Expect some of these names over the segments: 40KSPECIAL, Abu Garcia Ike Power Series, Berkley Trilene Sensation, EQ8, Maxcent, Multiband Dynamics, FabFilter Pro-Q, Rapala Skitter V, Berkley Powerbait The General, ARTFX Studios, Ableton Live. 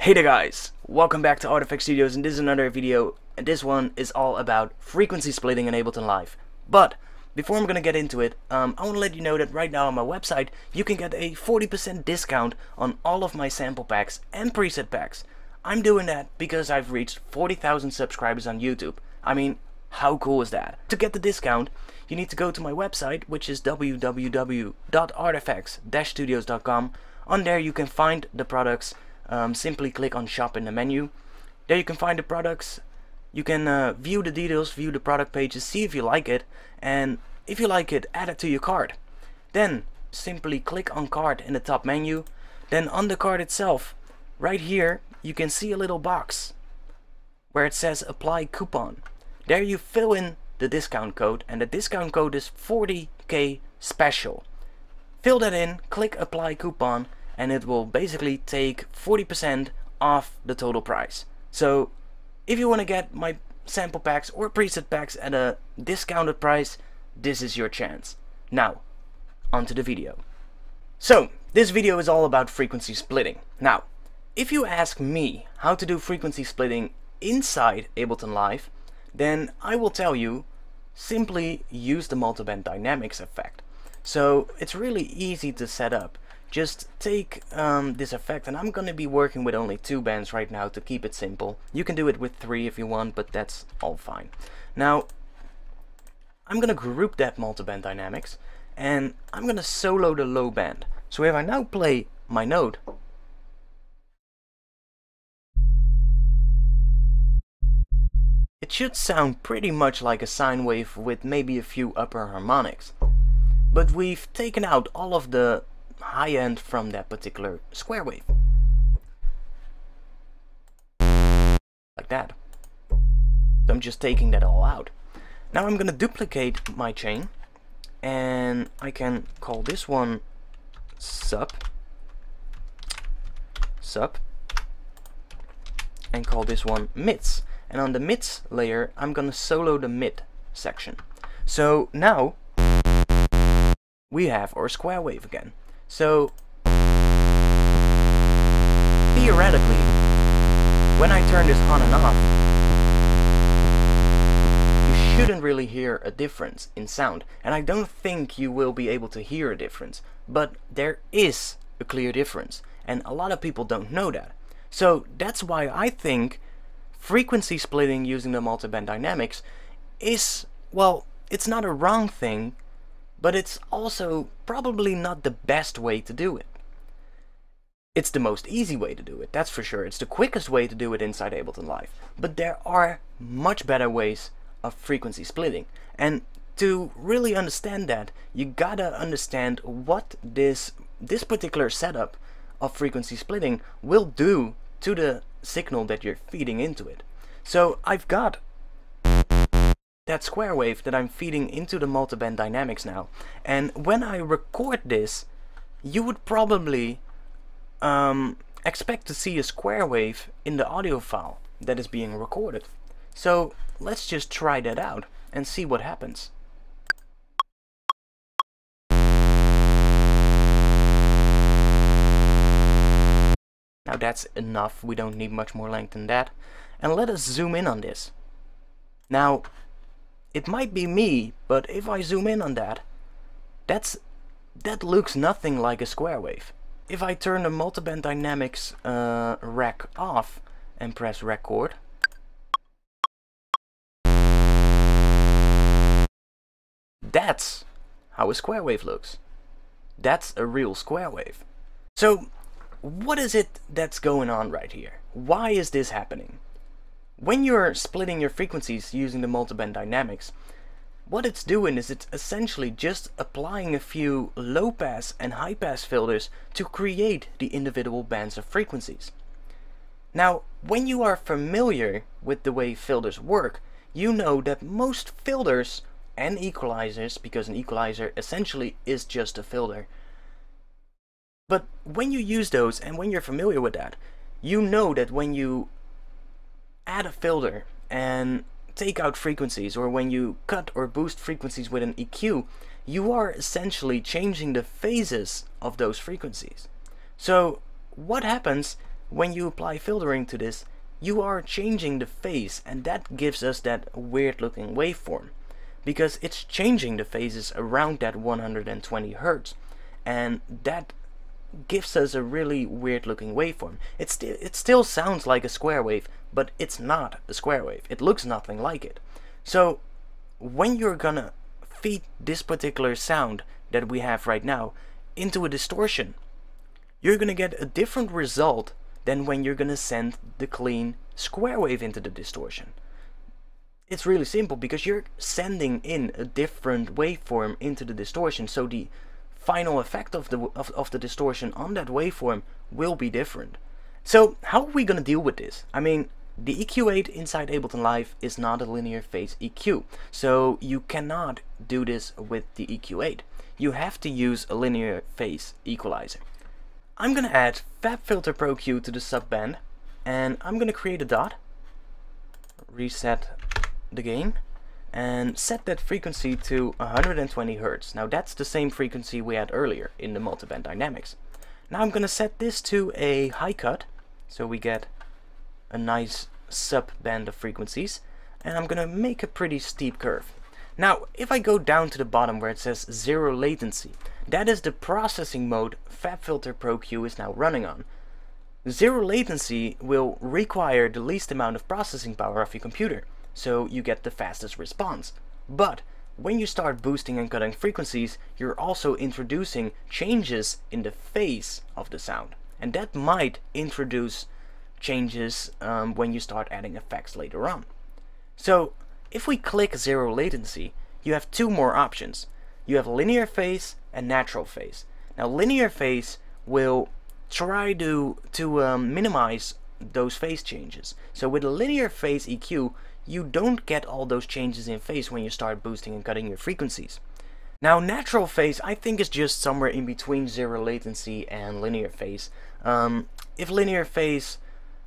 Hey there guys, welcome back to ARTFX Studios, and this is another video, and this one is all about frequency splitting in Ableton Live. But before I'm gonna get into it, I want to let you know that right now on my website you can get a 40% discount on all of my sample packs and preset packs. I'm doing that because I've reached 40,000 subscribers on YouTube. I mean, how cool is that? To get the discount you need to go to my website, which is www.artfx-studios.com. On there you can find the products. Simply click on shop in the menu. There you can find the products. You can view the details, view the product pages, see if you like it, and if you like it, add it to your card. Then simply click on card in the top menu. Then on the card itself, right here, you can see a little box where it says apply coupon. There you fill in the discount code, and the discount code is 40k special. Fill that in, click apply coupon, and it will basically take 40% off the total price. So if you want to get my sample packs or preset packs at a discounted price, this is your chance. Now, onto the video. So this video is all about frequency splitting. Now, if you ask me how to do frequency splitting inside Ableton Live, then I will tell you, simply use the Multiband Dynamics effect. So it's really easy to set up. Just take this effect, and I'm going to be working with only 2 bands right now to keep it simple. You can do it with 3 if you want, but that's all fine. Now, I'm going to group that Multiband Dynamics, and I'm going to solo the low band. So if I now play my note, it should sound pretty much like a sine wave with maybe a few upper harmonics. But we've taken out all of the high end from that particular square wave, like that. So I'm just taking that all out. Now I'm gonna duplicate my chain, and I can call this one sub, and call this one mids. And on the mids layer, I'm gonna solo the mid section. So now we have our square wave again. So theoretically, when I turn this on and off, you shouldn't really hear a difference in sound, and I don't think you will be able to hear a difference, but there is a clear difference, and a lot of people don't know that. So that's why I think frequency splitting using the Multiband Dynamics is, well, it's not a wrong thing, but it's also probably not the best way to do it. It's the most easy way to do it, that's for sure. It's the quickest way to do it inside Ableton Live. But there are much better ways of frequency splitting. And to really understand that, you gotta understand what this particular setup of frequency splitting will do to the signal that you're feeding into it. So I've got that square wave that I'm feeding into the Multiband Dynamics now, and when I record this you would probably expect to see a square wave in the audio file that is being recorded. So let's just try that out and see what happens. Now that's enough, we don't need much more length than that, and let us zoom in on this. Now, it might be me, but if I zoom in on that, that looks nothing like a square wave. If I turn the Multiband Dynamics rack off and press record, that's how a square wave looks. That's a real square wave. So what is it that's going on right here? Why is this happening? When you're splitting your frequencies using the Multiband Dynamics, what it's doing is it's essentially just applying a few low pass and high pass filters to create the individual bands of frequencies. Now, when you are familiar with the way filters work, you know that most filters and equalizers, because an equalizer essentially is just a filter, but when you use those and when you're familiar with that, you know that when you add a filter and take out frequencies, or when you cut or boost frequencies with an EQ, you are essentially changing the phases of those frequencies. So what happens when you apply filtering to this, you are changing the phase, and that gives us that weird looking waveform, because it's changing the phases around that 120 Hz, and that gives us a really weird looking waveform. It still sounds like a square wave, but it's not a square wave. It looks nothing like it. So when you're gonna feed this particular sound that we have right now into a distortion, you're gonna get a different result than when you're gonna send the clean square wave into the distortion. It's really simple, because you're sending in a different waveform into the distortion, so the final effect of the distortion on that waveform will be different. So how are we gonna deal with this? I mean, the EQ8 inside Ableton Live is not a linear phase EQ, so you cannot do this with the EQ8. You have to use a linear phase equalizer. I'm gonna add FabFilter Pro-Q to the subband, and I'm gonna create a dot, reset the gain, and set that frequency to 120 Hz. Now that's the same frequency we had earlier in the Multiband Dynamics. Now I'm gonna set this to a high cut, so we get a nice subband of frequencies, and I'm gonna make a pretty steep curve. Now if I go down to the bottom where it says zero latency, that is the processing mode FabFilter Pro-Q is now running on. Zero latency will require the least amount of processing power of your computer, so you get the fastest response. But when you start boosting and cutting frequencies, you're also introducing changes in the phase of the sound, and that might introduce changes when you start adding effects later on. So if we click zero latency, you have two more options. You have linear phase and natural phase. Now linear phase will try to minimize those phase changes. So with a linear phase EQ, you don't get all those changes in phase when you start boosting and cutting your frequencies. Now natural phase I think is just somewhere in between zero latency and linear phase. If linear phase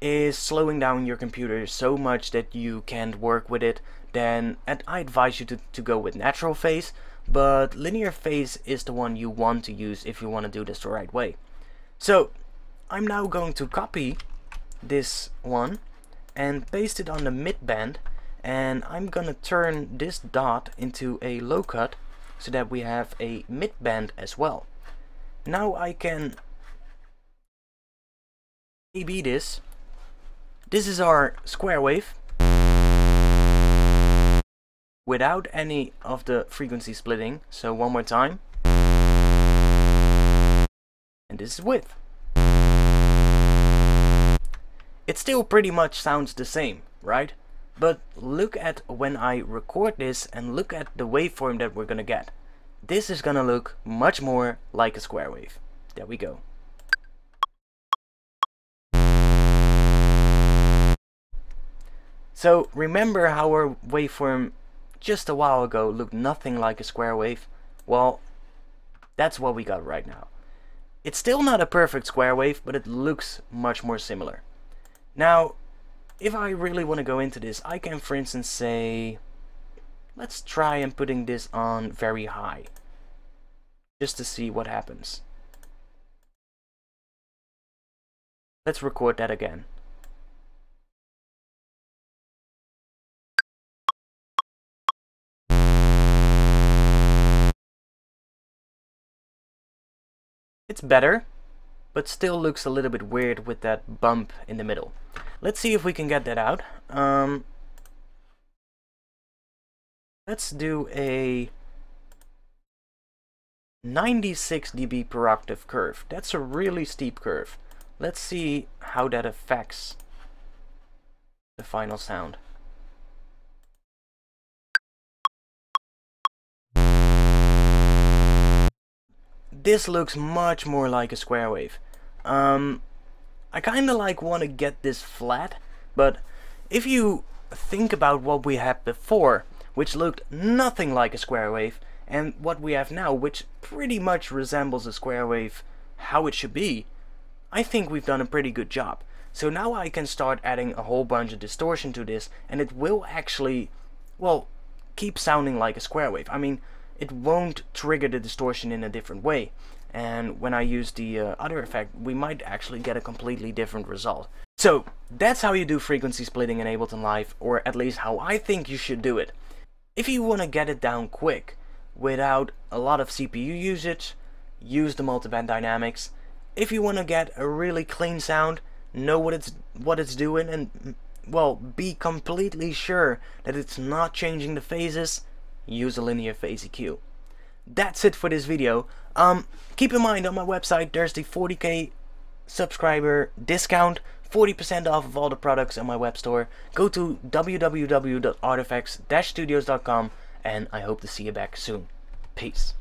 is slowing down your computer so much that you can't work with it, then I advise you to go with natural phase, but linear phase is the one you want to use if you want to do this the right way. So I'm now going to copy this one and paste it on the mid band, and I'm gonna turn this dot into a low cut so that we have a mid band as well. Now I can AB this. This is our square wave without any of the frequency splitting, so one more time, and this is width. It still pretty much sounds the same, right? But look at when I record this and look at the waveform that we're gonna get. This is gonna look much more like a square wave. There we go. So remember how our waveform just a while ago looked nothing like a square wave? Well, that's what we got right now. It's still not a perfect square wave, but it looks much more similar. Now, if I really want to go into this, I can, for instance, say, let's try and putting this on very high, just to see what happens. Let's record that again. It's better, but still looks a little bit weird with that bump in the middle. Let's see if we can get that out. Let's do a 96 dB per octave curve. That's a really steep curve. Let's see how that affects the final sound. This looks much more like a square wave. I kinda want to get this flat, but if you think about what we had before, which looked nothing like a square wave, and what we have now, which pretty much resembles a square wave how it should be, I think we've done a pretty good job. So now I can start adding a whole bunch of distortion to this, and it will actually, well, keep sounding like a square wave. I mean, it won't trigger the distortion in a different way, and when I use the other effect, we might actually get a completely different result. So that's how you do frequency splitting in Ableton Live, or at least how I think you should do it. If you want to get it down quick, without a lot of CPU usage, use the Multiband Dynamics. If you want to get a really clean sound, know what it's doing, and, well, be completely sure that it's not changing the phases, use a linear phase EQ. That's it for this video. Keep in mind, on my website there's the 40k subscriber discount, 40% off of all the products on my web store. Go to www.artfx-studios.com, and I hope to see you back soon. Peace.